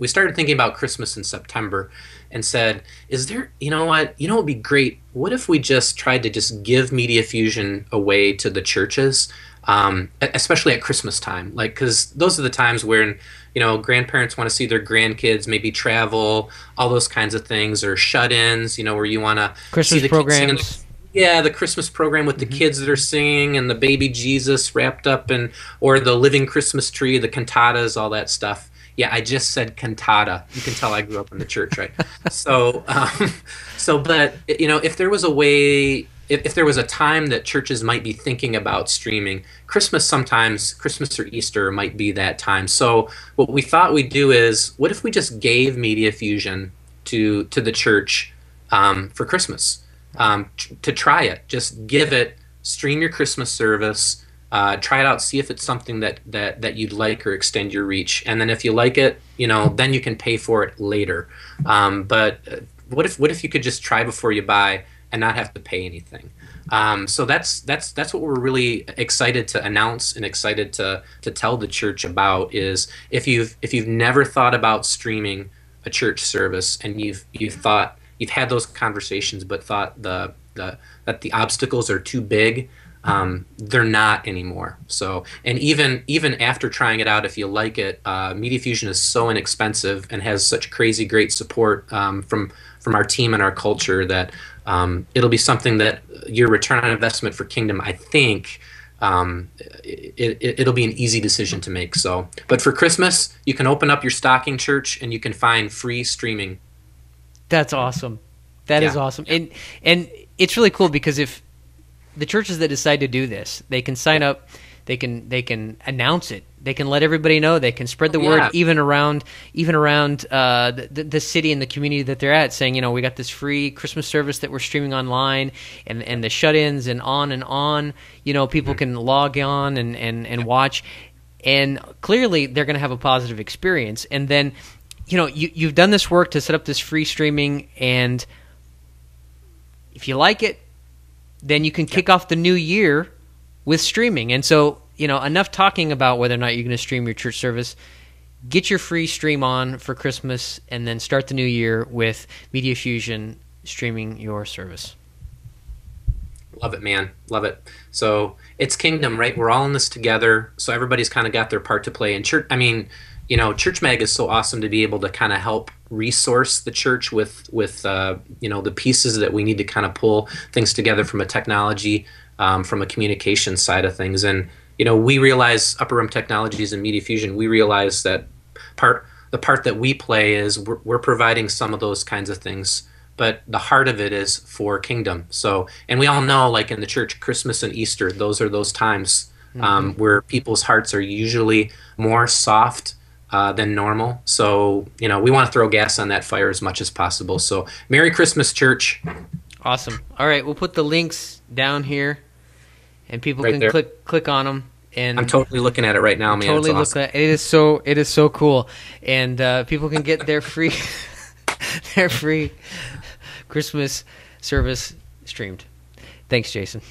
we started thinking about Christmas in September and said, is there, you know what would be great? What if we just tried to just give Media Fusion away to the churches, especially at Christmas time? Like, because those are the times when, you know, grandparents want to see their grandkids, maybe travel, all those kinds of things, or shut-ins, you know, where you want to see the programs. Kids. Yeah, the Christmas program with the kids that are singing and the baby Jesus wrapped up, and or the living Christmas tree, the cantatas, all that stuff. Yeah, I just said cantata. You can tell I grew up in the church, right? So, but you know, if there was a way, if there was a time that churches might be thinking about streaming, Christmas sometimes, Christmas or Easter might be that time. So, what we thought we'd do is, what if we just gave Media Fusion to the church for Christmas? To try it, just give it, stream your Christmas service, try it out, see if it's something that you'd like, or extend your reach. And then if you like it, you know, then you can pay for it later. But what if you could just try before you buy and not have to pay anything? So that's what we're really excited to announce and excited to tell the church about, is if you've never thought about streaming a church service, and you've had those conversations but thought that the obstacles are too big, they're not anymore. So, and even after trying it out, if you like it, Media Fusion is so inexpensive and has such crazy great support from our team and our culture that it'll be something that your return on investment for Kingdom, I think, it'll be an easy decision to make. So, but for Christmas, you can open up your stocking, church, and you can find free streaming. That's awesome. That is awesome. And it's really cool, because if the churches that decide to do this, they can sign up, they can announce it, they can let everybody know, they can spread the word even around the city and the community that they're at, saying, you know, we got this free Christmas service that we're streaming online, and the shut-ins and on, you know, people can log on and watch. And clearly they're going to have a positive experience. And then, you know, you've done this work to set up this free streaming, and if you like it, then you can kick off the new year with streaming. And so, you know, enough talking about whether or not you're going to stream your church service. Get your free stream on for Christmas, and then start the new year with Media Fusion streaming your service. Love it, man. Love it. So it's Kingdom, right? We're all in this together, so everybody's kind of got their part to play. And church, I mean, you know, ChurchMag is so awesome to be able to kind of help resource the church with you know, the pieces that we need to kind of pull things together from a technology, from a communication side of things. And, you know, we realize, Upper Room Technologies and Media Fusion, we realize that the part that we play is we're providing some of those kinds of things, but the heart of it is for Kingdom. So, and we all know, like in the church, Christmas and Easter, those are those times where people's hearts are usually more soft than normal. So, you know, we want to throw gas on that fire as much as possible. So, Merry Christmas, church. Awesome. All right, we'll put the links down here, and people right can there. click on them. And I'm totally looking at it right now, man. Totally awesome. Looking at it. It is so cool, and people can get their free their free Christmas service streamed. Thanks, Jason.